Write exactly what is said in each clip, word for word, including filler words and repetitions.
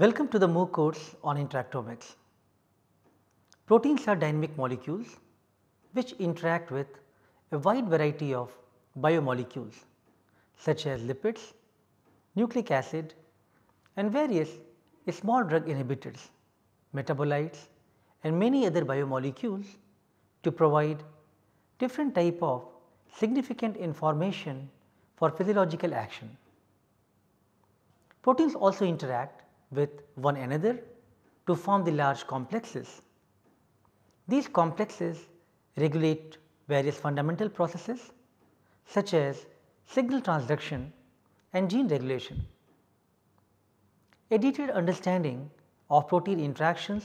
Welcome to the MOOC course on Interactomics. Proteins are dynamic molecules which interact with a wide variety of biomolecules such as lipids, nucleic acid and various small drug inhibitors, metabolites and many other biomolecules to provide different type of significant information for physiological action. Proteins also interact with one another to form the large complexes. These complexes regulate various fundamental processes such as signal transduction and gene regulation. A detailed understanding of protein interactions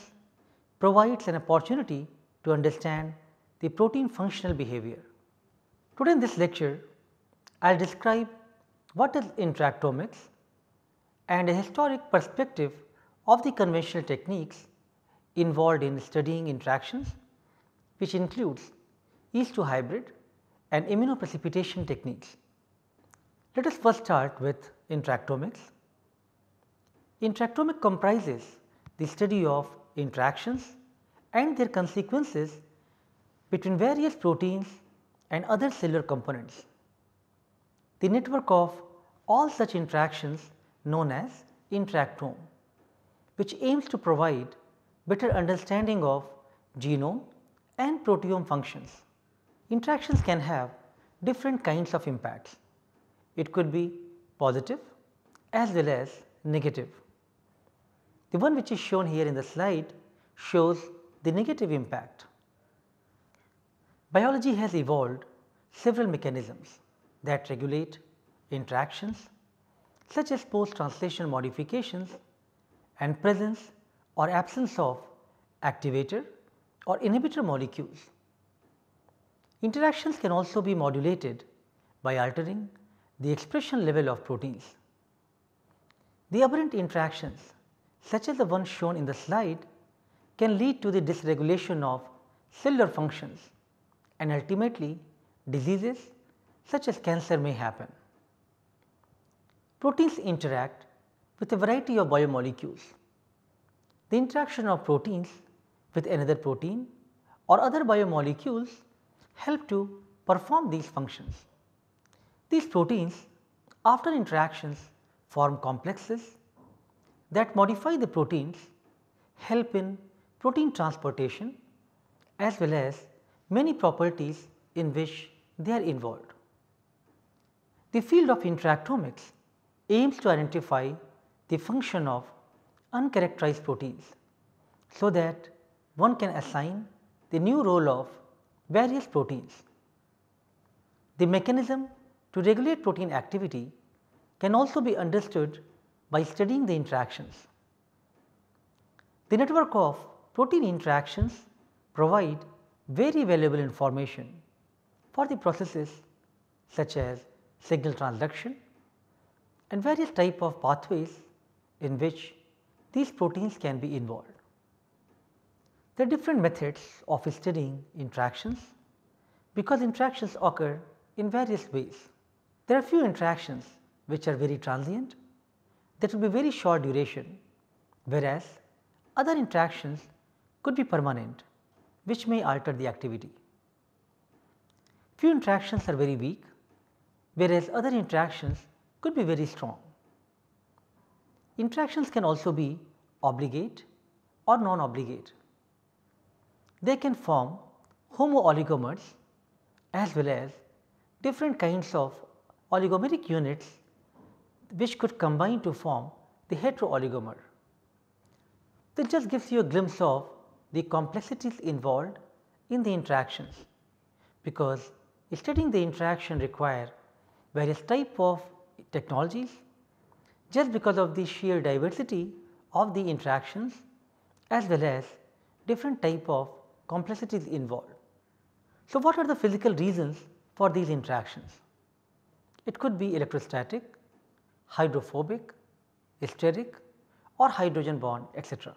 provides an opportunity to understand the protein functional behavior. Today in this lecture, I will describe what is interactomics and a historic perspective of the conventional techniques involved in studying interactions, which includes yeast two-hybrid and immunoprecipitation techniques. Let us first start with interactomics. Interactomics comprises the study of interactions and their consequences between various proteins and other cellular components. The network of all such interactions known as interactome, which aims to provide better understanding of genome and proteome functions. Interactions can have different kinds of impacts. It could be positive as well as negative. The one which is shown here in the slide shows the negative impact. Biology has evolved several mechanisms that regulate interactions, such as post-translational modifications and presence or absence of activator or inhibitor molecules. Interactions can also be modulated by altering the expression level of proteins. The aberrant interactions, such as the one shown in the slide, can lead to the dysregulation of cellular functions and ultimately diseases such as cancer may happen. Proteins interact with a variety of biomolecules. The interaction of proteins with another protein or other biomolecules help to perform these functions. These proteins, after interactions, form complexes that modify the proteins, help in protein transportation as well as many properties in which they are involved. The field of interactomics aims to identify the function of uncharacterized proteins so that one can assign the new role of various proteins. The mechanism to regulate protein activity can also be understood by studying the interactions. The network of protein interactions provide very valuable information for the processes such as signal transduction and various type of pathways in which these proteins can be involved. There are different methods of studying interactions because interactions occur in various ways. There are few interactions which are very transient, that will be very short duration, whereas other interactions could be permanent, which may alter the activity. Few interactions are very weak, whereas other interactions could be very strong. Interactions can also be obligate or non-obligate. They can form homo-oligomers as well as different kinds of oligomeric units which could combine to form the hetero-oligomer. This just gives you a glimpse of the complexities involved in the interactions, because studying the interaction requires various type of technologies just because of the sheer diversity of the interactions as well as different type of complexities involved. So, what are the physical reasons for these interactions? It could be electrostatic, hydrophobic, steric or hydrogen bond, et cetera.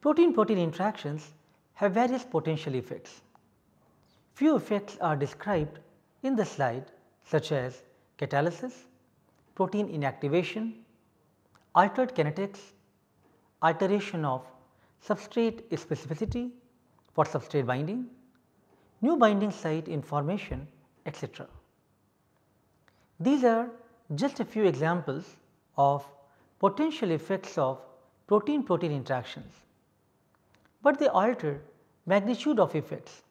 Protein-protein interactions have various potential effects. Few effects are described in the slide, such as catalysis, protein inactivation, altered kinetics, alteration of substrate specificity for substrate binding, new binding site information, et cetera. These are just a few examples of potential effects of protein-protein interactions, but they alter magnitude of effects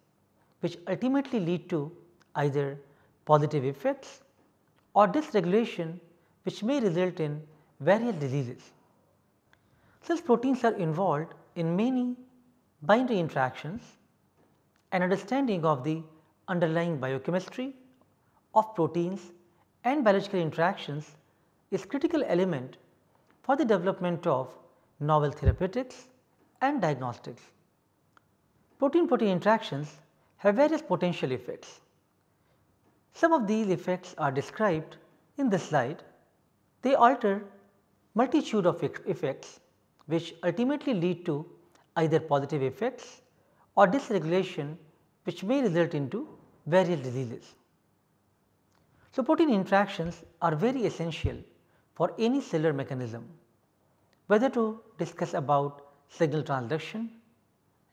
which ultimately lead to either positive effects or dysregulation which may result in various diseases. Since proteins are involved in many binary interactions, an understanding of the underlying biochemistry of proteins and biological interactions is critical element for the development of novel therapeutics and diagnostics. Protein-protein interactions have various potential effects. Some of these effects are described in this slide. They alter multitude of effects which ultimately lead to either positive effects or dysregulation which may result into various diseases. So, protein interactions are very essential for any cellular mechanism, whether to discuss about signal transduction,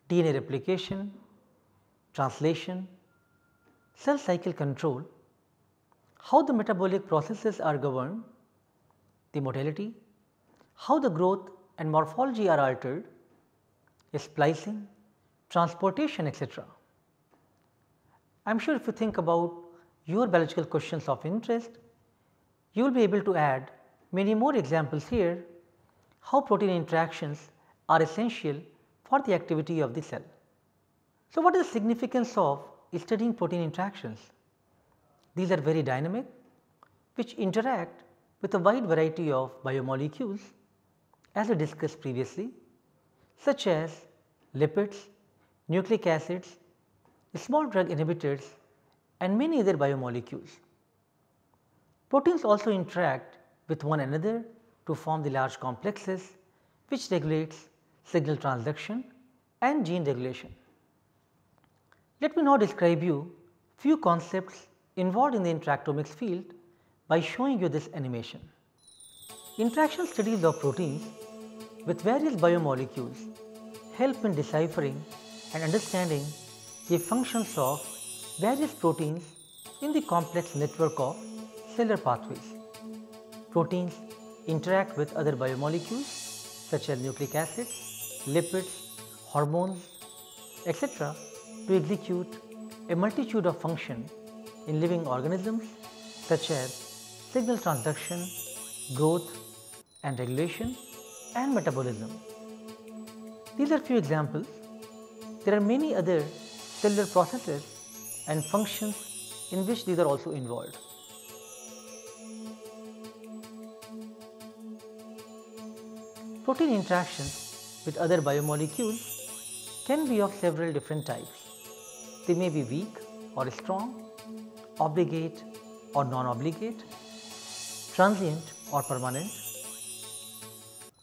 D N A replication, translation, cell cycle control, how the metabolic processes are governed, the motility, how the growth and morphology are altered, splicing, transportation, et cetera. I am sure if you think about your biological questions of interest, you will be able to add many more examples here how protein interactions are essential for the activity of the cell. So, what is the significance of studying protein interactions? These are very dynamic, which interact with a wide variety of biomolecules as we discussed previously, such as lipids, nucleic acids, small drug inhibitors, and many other biomolecules. Proteins also interact with one another to form the large complexes which regulates signal transduction and gene regulation. Let me now describe you few concepts involved in the interactomics field by showing you this animation. Interaction studies of proteins with various biomolecules help in deciphering and understanding the functions of various proteins in the complex network of cellular pathways. Proteins interact with other biomolecules such as nucleic acids, lipids, hormones, et cetera to execute a multitude of functions in living organisms such as signal transduction, growth and regulation, and metabolism. These are few examples. There are many other cellular processes and functions in which these are also involved. Protein interactions with other biomolecules can be of several different types. They may be weak or strong, obligate or non-obligate, transient or permanent.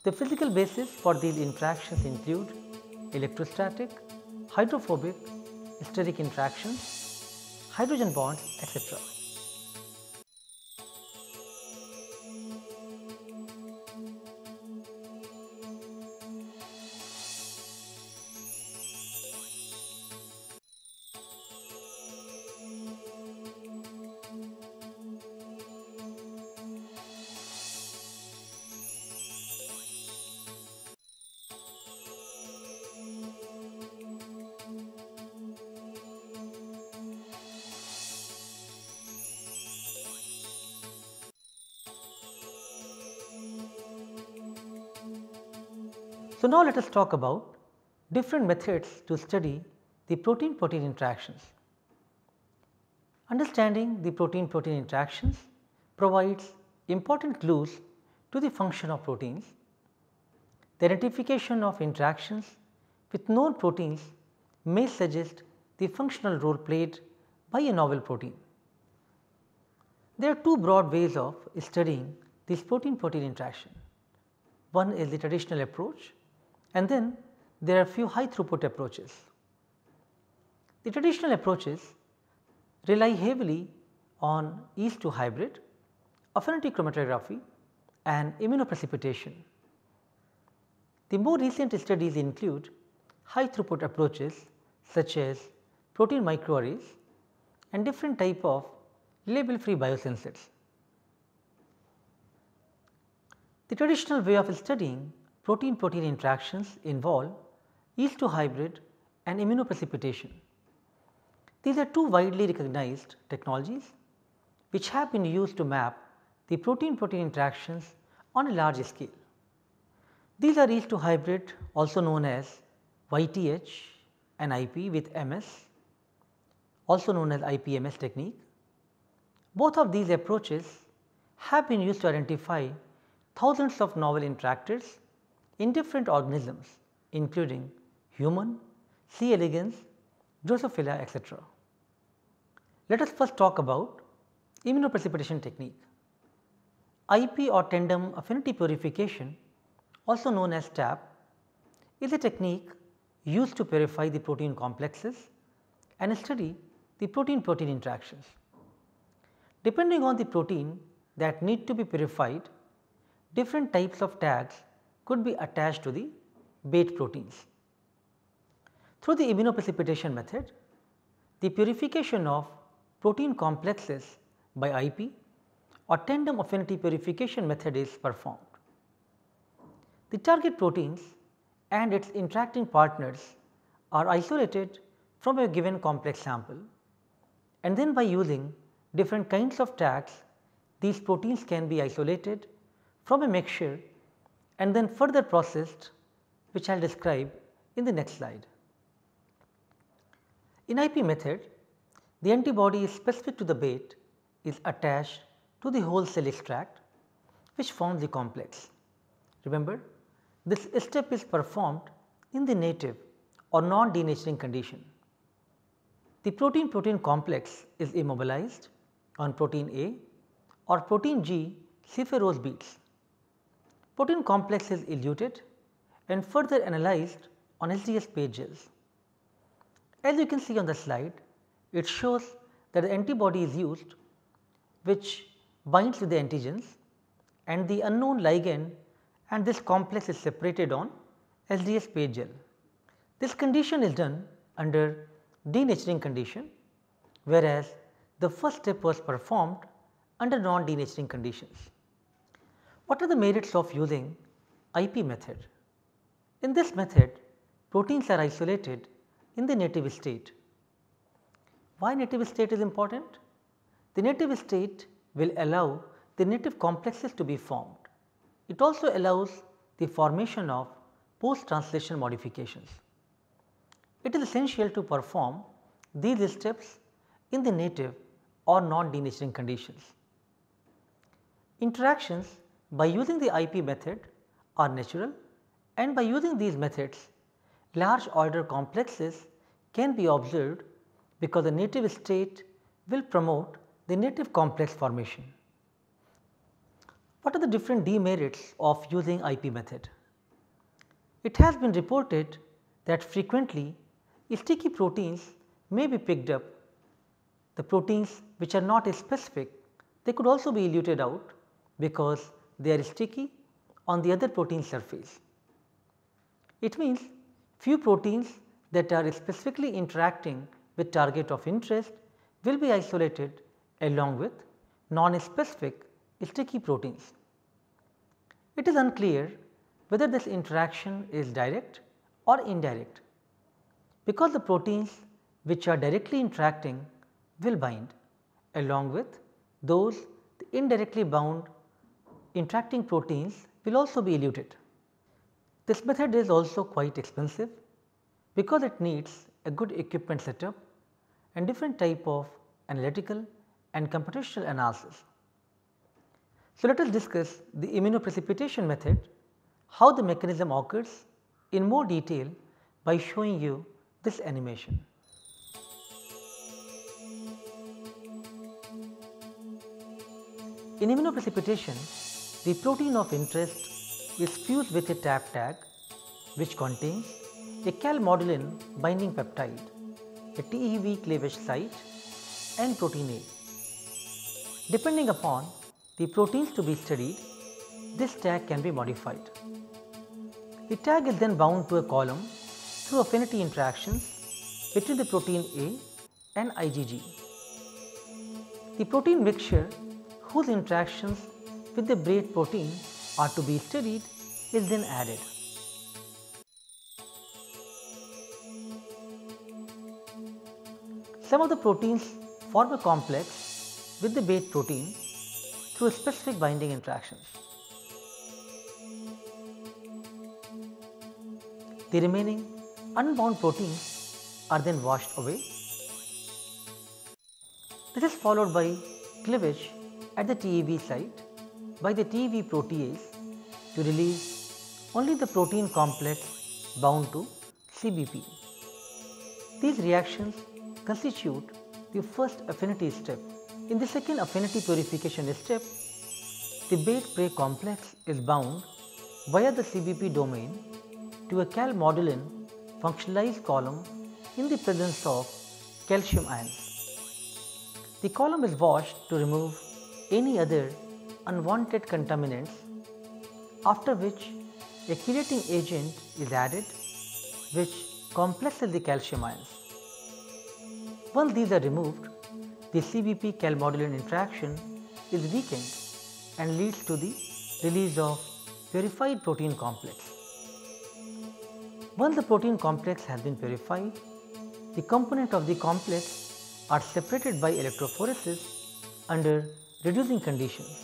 The physical basis for these interactions include electrostatic, hydrophobic, steric interactions, hydrogen bonds, et cetera. So, now let us talk about different methods to study the protein-protein interactions. Understanding the protein-protein interactions provides important clues to the function of proteins. The identification of interactions with known proteins may suggest the functional role played by a novel protein. There are two broad ways of studying this protein-protein interaction. One is the traditional approach, and then there are few high throughput approaches. The traditional approaches rely heavily on yeast two-hybrid, affinity chromatography, and immunoprecipitation. The more recent studies include high throughput approaches such as protein microarrays and different type of label free biosensors. The traditional way of studying protein protein interactions involve yeast two-hybrid and immunoprecipitation. These are two widely recognized technologies which have been used to map the protein protein interactions on a large scale. These are yeast two-hybrid, also known as Y T H and I P with M S, also known as I P M S technique. Both of these approaches have been used to identify thousands of novel interactors in different organisms including human, C. elegans, Drosophila, et cetera. Let us first talk about immunoprecipitation technique. I P or tandem affinity purification, also known as TAP, is a technique used to purify the protein complexes and study the protein protein interactions. Depending on the protein that need to be purified, different types of tags could be attached to the bait proteins. Through the immunoprecipitation method, the purification of protein complexes by I P or tandem affinity purification method is performed. The target proteins and its interacting partners are isolated from a given complex sample, and then by using different kinds of tags, these proteins can be isolated from a mixture and then further processed, which I will describe in the next slide. In I P method, the antibody is specific to the bait is attached to the whole cell extract which forms the complex. Remember, this step is performed in the native or non-denaturing condition. The protein-protein complex is immobilized on protein A or protein G ciferose beads. Protein complex is eluted and further analyzed on S D S-PAGE gels. As you can see on the slide, it shows that the antibody is used which binds to the antigens and the unknown ligand, and this complex is separated on S D S-PAGE gel. This condition is done under denaturing condition, whereas the first step was performed under non-denaturing conditions. What are the merits of using I P method? In this method, proteins are isolated in the native state. Why native state is important? The native state will allow the native complexes to be formed. It also allows the formation of post-translational modifications. It is essential to perform these steps in the native or non-denaturing conditions. Interactions by using the I P method are natural, and by using these methods, large order complexes can be observed because the native state will promote the native complex formation. What are the different demerits of using I P method? It has been reported that frequently sticky proteins may be picked up. The proteins which are not specific, they could also be eluted out because they are sticky on the other protein surface. It means few proteins that are specifically interacting with target of interest will be isolated along with non-specific sticky proteins. It is unclear whether this interaction is direct or indirect because the proteins which are directly interacting will bind along with those the indirectly bound interacting proteins will also be eluted. This method is also quite expensive because it needs a good equipment setup and different type of analytical and computational analysis. So, let us discuss the immunoprecipitation method, how the mechanism occurs in more detail by showing you this animation. In immunoprecipitation, the protein of interest is fused with a TAP tag which contains a calmodulin binding peptide, a T E V cleavage site and protein A. Depending upon the proteins to be studied, this tag can be modified. The tag is then bound to a column through affinity interactions between the protein A and IgG. The protein mixture whose interactions with the braid protein are to be studied is then added. Some of the proteins form a complex with the braid protein through specific binding interactions. The remaining unbound proteins are then washed away. This is followed by cleavage at the T E V site by the T E V protease to release only the protein complex bound to C B P. These reactions constitute the first affinity step. In the second affinity purification step, the braid-prey complex is bound via the C B P domain to a calmodulin functionalized column in the presence of calcium ions. The column is washed to remove any other unwanted contaminants, after which a chelating agent is added which complexes the calcium ions. Once these are removed, the C B P calmodulin interaction is weakened and leads to the release of purified protein complex. Once the protein complex has been purified, the components of the complex are separated by electrophoresis under reducing conditions.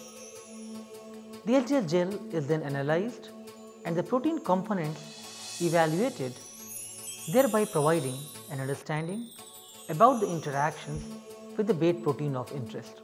The S D S gel is then analyzed and the protein components evaluated, thereby providing an understanding about the interactions with the bait protein of interest.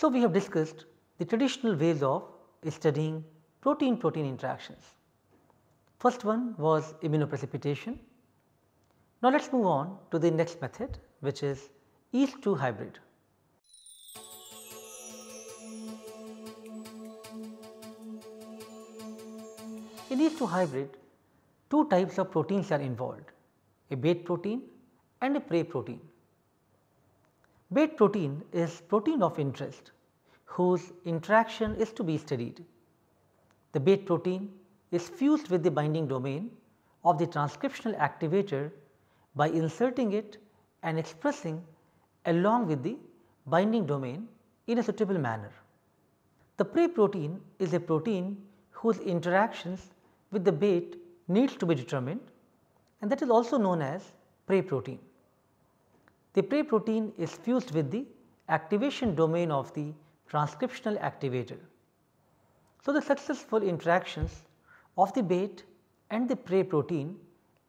So, we have discussed the traditional ways of studying protein-protein interactions. First one was immunoprecipitation. Now, let us move on to the next method, which is yeast two-hybrid. In yeast two-hybrid, two types of proteins are involved, a bait protein and a prey protein. Bait protein is protein of interest whose interaction is to be studied. The bait protein is fused with the binding domain of the transcriptional activator by inserting it and expressing along with the binding domain in a suitable manner. The prey protein is a protein whose interactions with the bait needs to be determined, and that is also known as prey protein. The prey protein is fused with the activation domain of the transcriptional activator. So, the successful interactions of the bait and the prey protein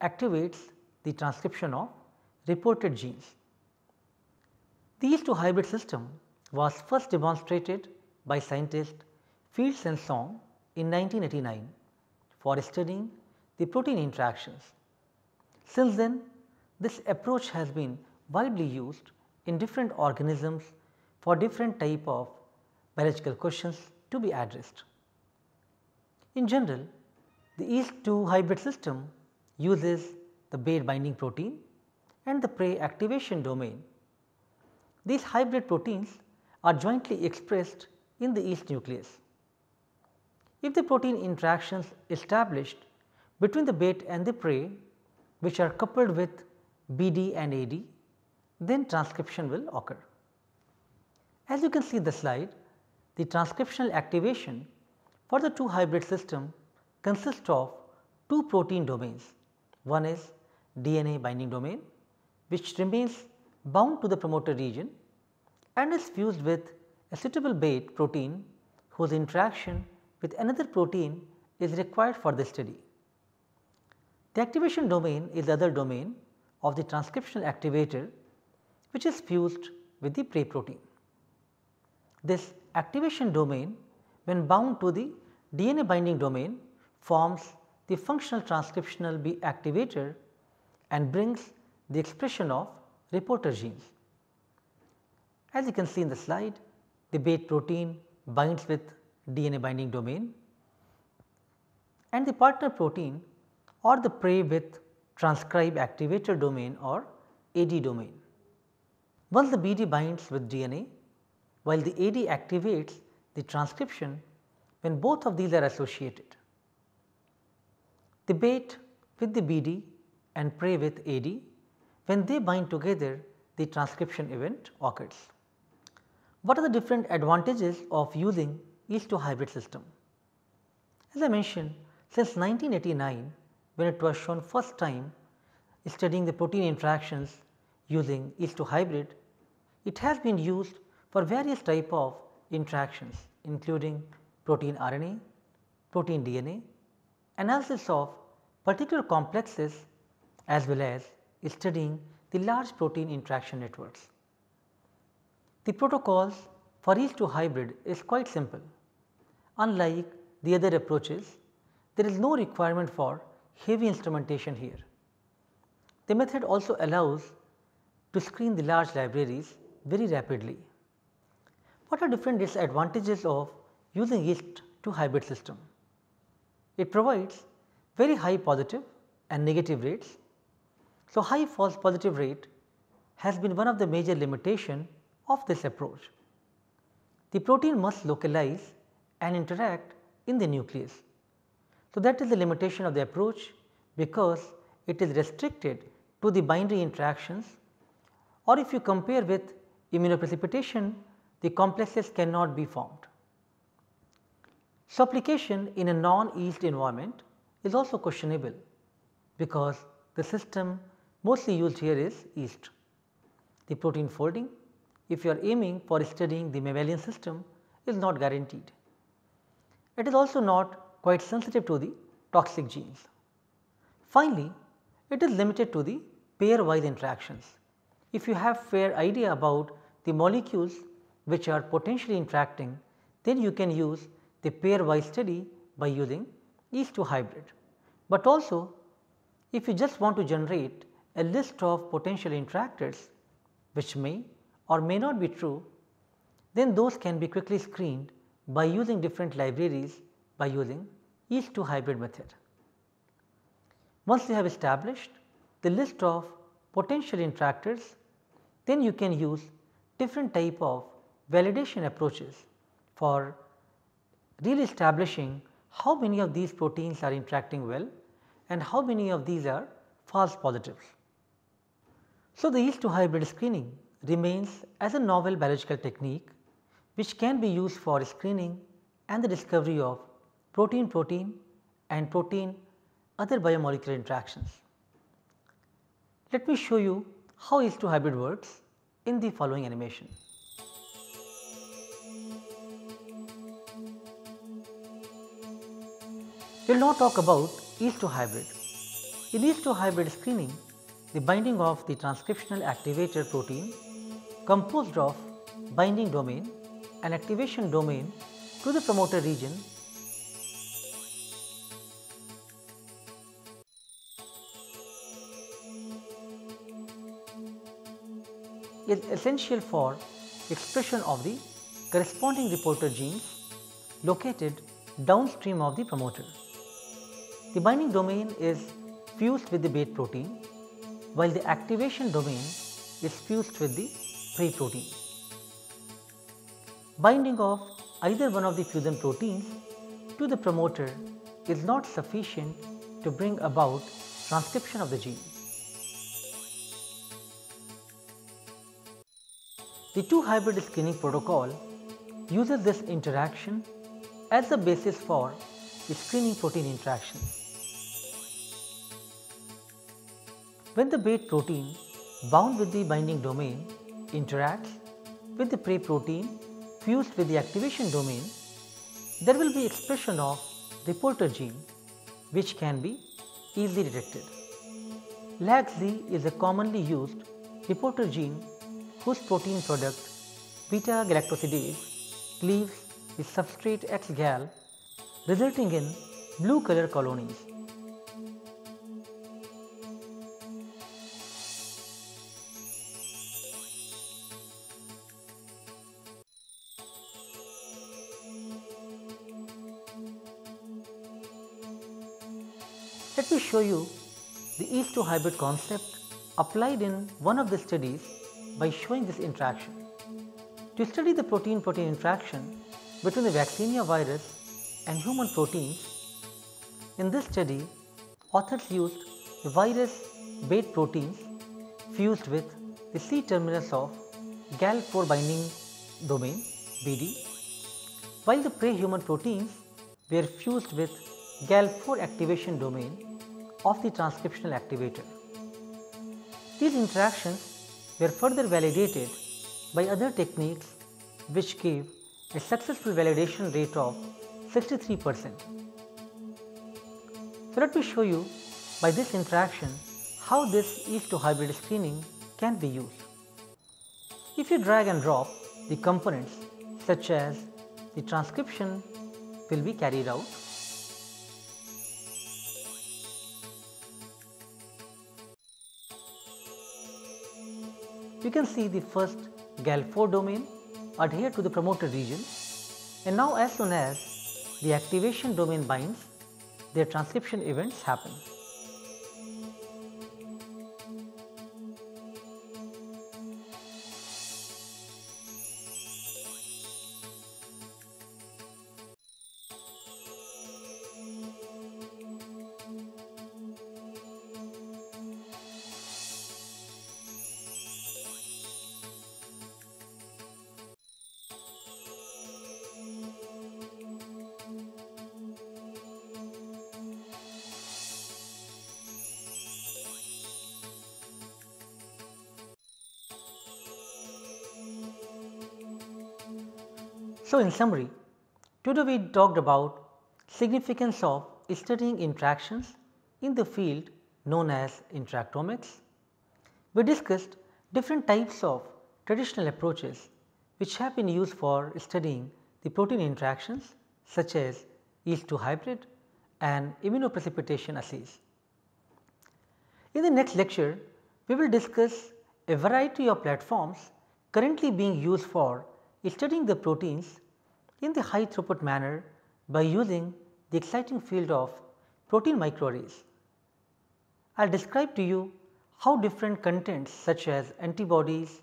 activates the transcription of reported genes. The yeast two-hybrid system was first demonstrated by scientists Fields and Song in nineteen eighty-nine for studying the protein interactions. Since then, this approach has been widely used in different organisms for different type of biological questions to be addressed. In general, the yeast two-hybrid system uses the bait binding protein and the prey activation domain. These hybrid proteins are jointly expressed in the yeast nucleus. If the protein interactions established between the bait and the prey, which are coupled with B D and A D, then transcription will occur. As you can see in the slide, the transcriptional activation for the two hybrid system consists of two protein domains. One is D N A binding domain, which remains bound to the promoter region and is fused with a suitable bait protein whose interaction with another protein is required for the study. The activation domain is the other domain of the transcriptional activator, which is fused with the prey protein. This activation domain, when bound to the D N A binding domain, forms the functional transcriptional B activator and brings the expression of reporter genes. As you can see in the slide, the bait protein binds with D N A binding domain and the partner protein or the prey with transcribe activator domain or A D domain. Once the B D binds with D N A, while the A D activates the transcription when both of these are associated. The bait with the B D and prey with A D, when they bind together, the transcription event occurs. What are the different advantages of using yeast two-hybrid system? As I mentioned, since nineteen eighty-nine, when it was shown first time studying the protein interactions using yeast two-hybrid, it has been used for various type of interactions including protein R N A, protein D N A, analysis of particular complexes, as well as studying the large protein interaction networks. The protocols for yeast two-hybrid is quite simple. Unlike the other approaches, there is no requirement for heavy instrumentation here. The method also allows to screen the large libraries very rapidly. What are different disadvantages of using yeast two-hybrid system? It provides very high positive and negative rates. So, high false positive rate has been one of the major limitation of this approach. The protein must localize and interact in the nucleus. So, that is the limitation of the approach, because it is restricted to the binary interactions, or if you compare with immunoprecipitation, the complexes cannot be formed. Supplication in a non-yeast environment is also questionable, because the system mostly used here is yeast. The protein folding, if you are aiming for studying the mammalian system, is not guaranteed. It is also not quite sensitive to the toxic genes. Finally, it is limited to the pairwise interactions. If you have fair idea about the molecules which are potentially interacting, then you can use the pairwise study by using yeast two-hybrid. But also, if you just want to generate a list of potential interactors which may or may not be true, then those can be quickly screened by using different libraries by using yeast two-hybrid method. Once you have established the list of potential interactors, then you can use different type of validation approaches for really establishing how many of these proteins are interacting well and how many of these are false positives. So, the yeast two-hybrid screening remains as a novel biological technique which can be used for screening and the discovery of protein-protein and protein other biomolecular interactions. Let me show you how yeast two-hybrid works in the following animation. We will now talk about yeast two-hybrid. In yeast two-hybrid screening, the binding of the transcriptional activator protein composed of binding domain and activation domain to the promoter region is essential for expression of the corresponding reporter genes located downstream of the promoter. The binding domain is fused with the bait protein, while the activation domain is fused with the prey protein. Binding of either one of the fusion proteins to the promoter is not sufficient to bring about transcription of the gene. The two-hybrid screening protocol uses this interaction as the basis for the screening protein interactions. When the bait protein bound with the binding domain interacts with the prey protein fused with the activation domain, there will be expression of the reporter gene which can be easily detected. LacZ is a commonly used reporter gene whose protein product beta-galactosidase cleaves the substrate X-gal, resulting in blue color colonies. Let me show you the yeast two-hybrid concept applied in one of the studies by showing this interaction. To study the protein-protein interaction between the vaccinia virus and human proteins, in this study authors used the virus bait proteins fused with the C-terminus of gal four binding domain B D, while the prey-human proteins were fused with gal four activation domain of the transcriptional activator. These interactions were further validated by other techniques which gave a successful validation rate of sixty-three percent. So, let me show you by this interaction how this yeast two-hybrid screening can be used. If you drag and drop, the components such as the transcription will be carried out. You can see the first gal four domain adhere to the promoter region, and now as soon as the activation domain binds, their transcription events happen. So, in summary, today we talked about significance of studying interactions in the field known as interactomics. We discussed different types of traditional approaches which have been used for studying the protein interactions, such as yeast two-hybrid and immunoprecipitation assays. In the next lecture, we will discuss a variety of platforms currently being used for studying the proteins in the high throughput manner by using the exciting field of protein microarrays. I will describe to you how different contents such as antibodies,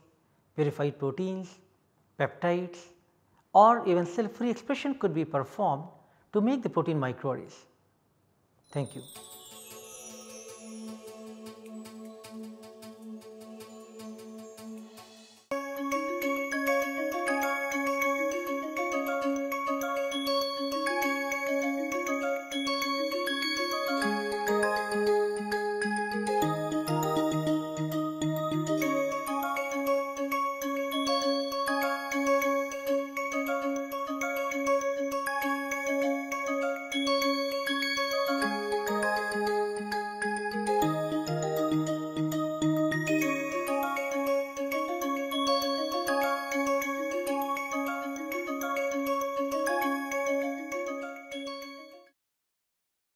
verified proteins, peptides, or even cell free expression could be performed to make the protein microarrays. Thank you.